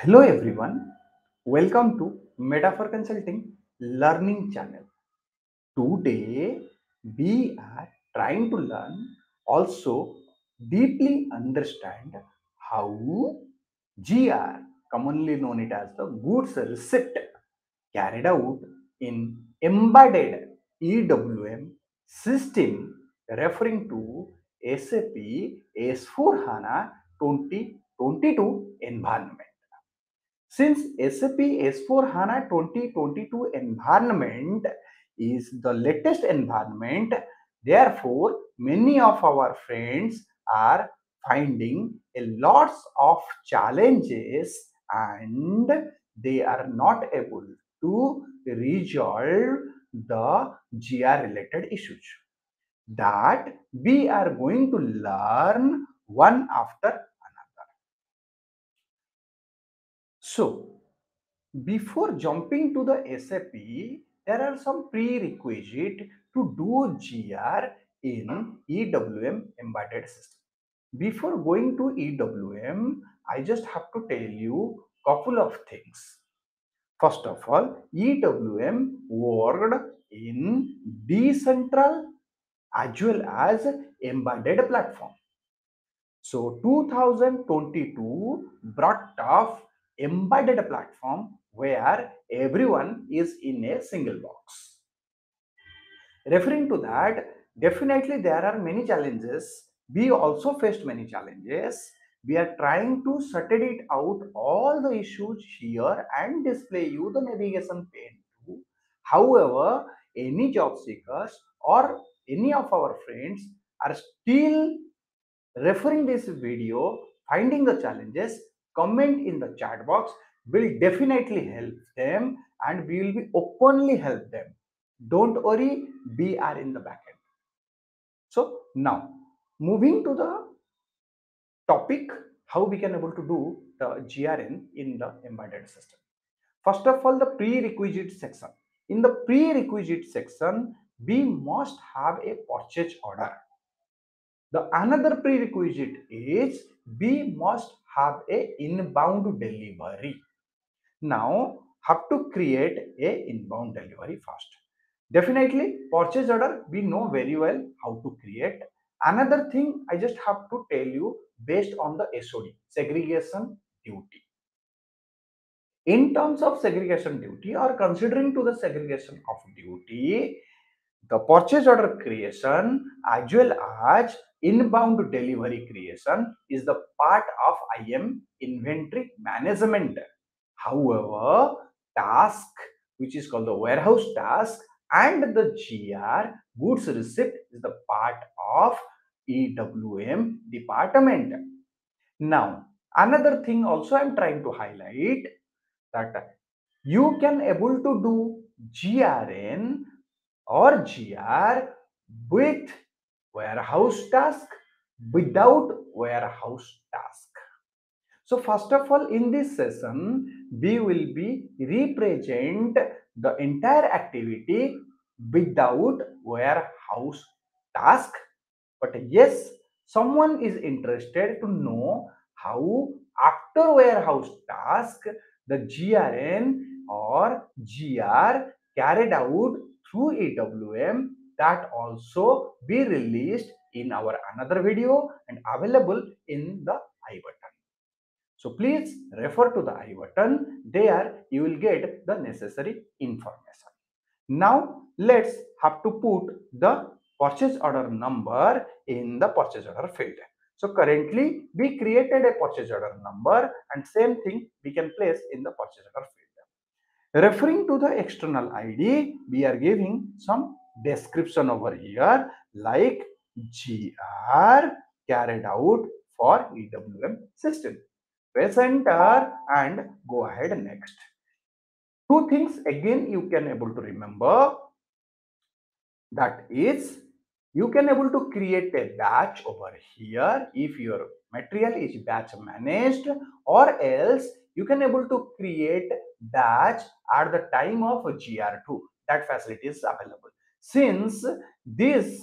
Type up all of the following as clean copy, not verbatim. Hello everyone, welcome to Metaphor Consulting Learning Channel. Today we are trying to learn, also deeply understand how GR, commonly known it as the goods receipt, carried out in embedded EWM system referring to SAP S4 HANA 2022 environment. Since SAP S4 HANA 2022 environment is the latest environment, therefore many of our friends are finding a lots of challenges and they are not able to resolve the GR related issues. That we are going to learn one after. So, before jumping to the SAP, there are some prerequisites to do GR in EWM embedded system. Before going to EWM, I just have to tell you a couple of things. First of all, EWM worked in decentral as well as embedded platform. So, 2022 brought tough embedded platform where everyone is in a single box. Referring to that, definitely there are many challenges. We also faced many challenges. We are trying to sorted it out all the issues here and display you the navigation pane too. However, any job seekers or any of our friends are still referring this video, finding the challenges, comment in the chat box. Will definitely help them and we will be openly help them. Don't worry, we are in the back end. So now moving to the topic, how we can able to do the GRN in the embedded system. First of all, the prerequisite section. In the prerequisite section, we must have a purchase order. The another prerequisite is we must have a inbound delivery. Now have to create a inbound delivery first. Definitely purchase order we know very well how to create. Another thing I just have to tell you based on the SOD, segregation duty. In terms of segregation duty or considering to the segregation of duty, the purchase order creation as well as inbound delivery creation is the part of IM, inventory management. However, task which is called the warehouse task and the GR, goods receipt, is the part of EWM department. Now, another thing also I am trying to highlight that you can able to do GRN or GR with warehouse task, without warehouse task. So first of all, in this session, we will be represent the entire activity without warehouse task. But yes, someone is interested to know how after warehouse task, the GRN or GR carried out through EWM, that also be released in our another video and available in the I button. So please refer to the I button. There you will get the necessary information. Now let's have to put the purchase order number in the purchase order field. So currently we created a purchase order number and same thing we can place in the purchase order field. Referring to the external ID, we are giving some description over here like GR carried out for EWM system. Press enter and go ahead next. Two things again you can able to remember, that is you can able to create a batch over here if your material is batch managed, or else you can able to create batch at the time of GR2. That facility is available. Since this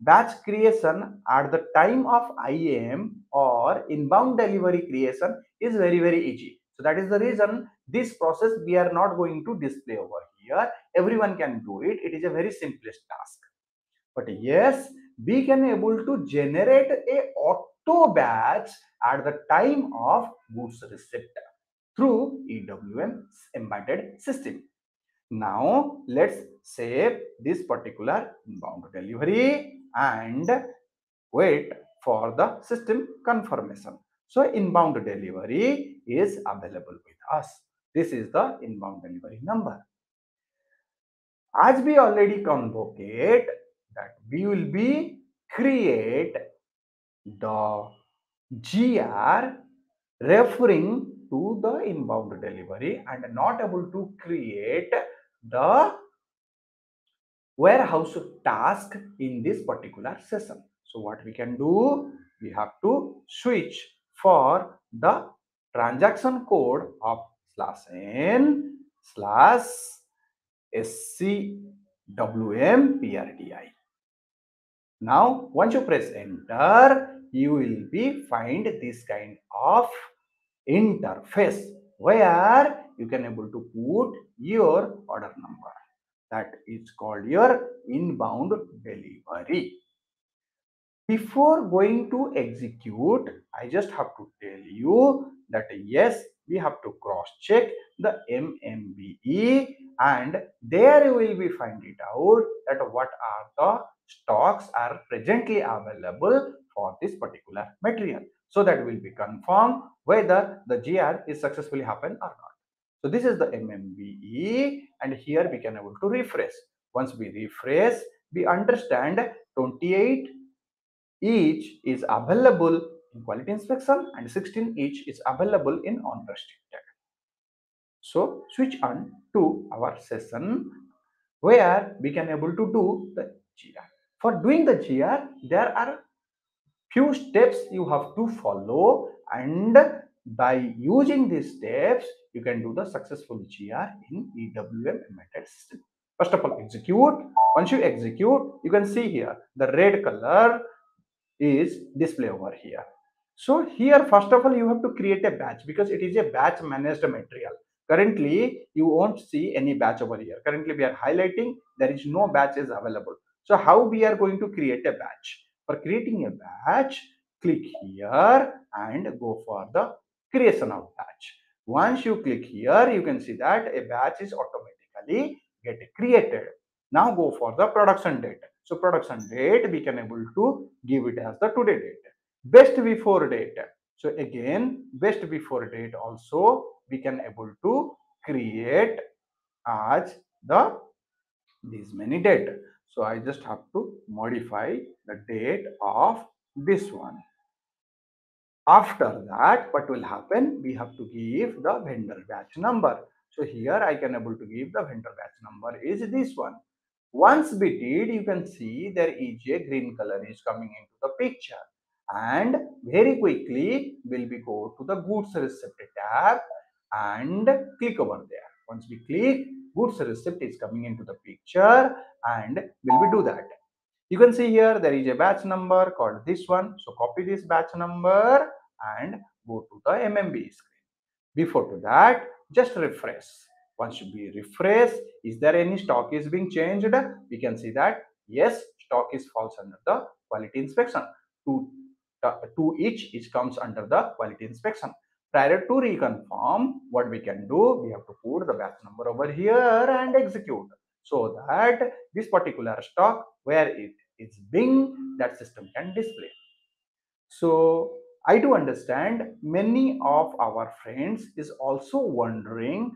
batch creation at the time of IM or inbound delivery creation is very easy, So that is the reason this process we are not going to display over here. Everyone can do it. It is a very simplest task. But yes, we can able to generate a auto batch at the time of goods receipt through EWM embedded system. Now let's save this particular inbound delivery and wait for the system confirmation. So inbound delivery is available with us. This is the inbound delivery number. As we already convocate that we will be create the GR referring to the inbound delivery and not able to create the warehouse task in this particular session. So what we can do, we have to switch for the transaction code of /n/scwmprdi. Now once you press enter, you will be find this kind of interface where you can able to put your order number. That is called your inbound delivery. Before going to execute, I just have to tell you that yes, we have to cross check the MMBE and there you will be find it out that what are the stocks are presently available for this particular material. So that will be confirmed whether the GR is successfully happened or not. So this is the MMBE and here we can able to refresh. Once we refresh, we understand 28 each is available in quality inspection and 16 each is available in unrestricted. So switch on to our session where we can able to do the GR. For doing the GR, there are few steps you have to follow, and by using these steps you can do the successful GR in EWM embedded system. First of all, execute. Once you execute, you can see here the red color is display over here. So here first of all you have to create a batch because it is a batch managed material. Currently you won't see any batch over here. Currently we are highlighting there is no batches available. So how we are going to create a batch? For creating a batch, click here and go for the creation of batch. Once you click here, you can see that a batch is automatically get created. Now go for the production date. So production date, we can able to give it as the today date. Best before date. So again, best before date also we can able to create as the this many date. So I just have to modify the date of this one. After that, what will happen? We have to give the vendor batch number. So here I can able to give the vendor batch number is this one. Once we did, you can see there is a green color is coming into the picture and very quickly will be go to the goods receipt tab and click over there. Once we click, goods receipt is coming into the picture and will we do that. You can see here there is a batch number called this one. So copy this batch number and go to the MMBE screen. Before to that, just refresh. Once we refresh, is there any stock is being changed? We can see that yes, stock is falls under the quality inspection. Two each is comes under the quality inspection. Prior to reconfirm, what we can do, we have to put the batch number over here and execute so that this particular stock where it is being that system can display. So I do understand many of our friends is also wondering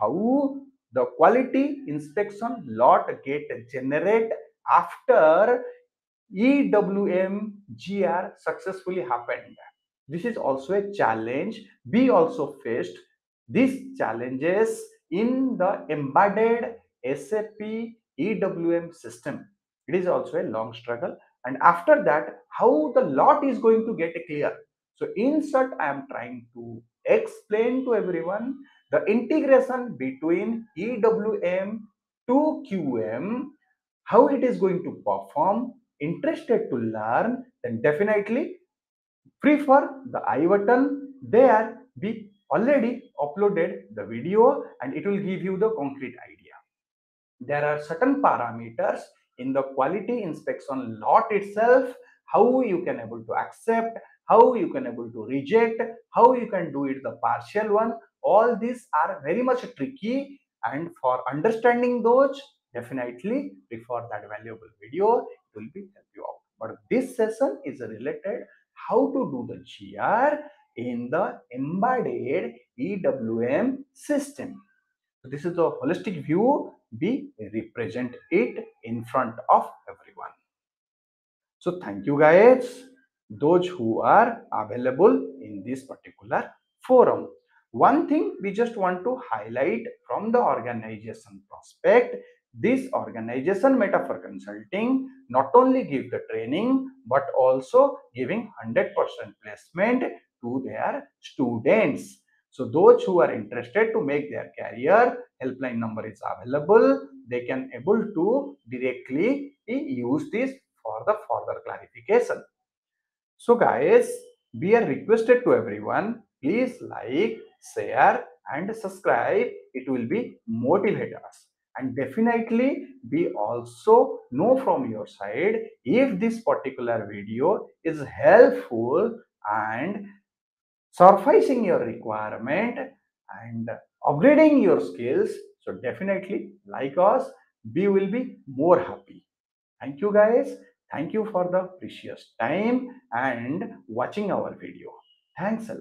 how the quality inspection lot get generate after EWM GR successfully happened. This is also a challenge. We also faced these challenges in the embedded SAP EWM system. It is also a long struggle. And after that, how the lot is going to get clear. So in short, I am trying to explain to everyone the integration between EWM to QM, how it is going to perform. Interested to learn, then definitely prefer the I button. There we already uploaded the video and it will give you the concrete idea. There are certain parameters in the quality inspection lot itself, how you can able to accept, how you can able to reject, how you can do it the partial one. All these are very much tricky, and for understanding those, definitely refer that valuable video, it will be help you out. But this session is related how to do the GR in the embedded EWM system. So this is the holistic view. We represent it in front of everyone. So thank you guys, those who are available in this particular forum. One thing we just want to highlight from the organization prospect, this organization Metaphor Consulting not only give the training but also giving 100% placement to their students. So those who are interested to make their career, helpline number is available. They can able to directly use this for the further clarification. So guys, we are requested to everyone, please like, share and subscribe. It will be motivate us, and definitely we also know from your side if this particular video is helpful and surfacing your requirement and upgrading your skills. So definitely like us, we will be more happy. Thank you guys, thank you for the precious time and watching our video. Thanks a lot.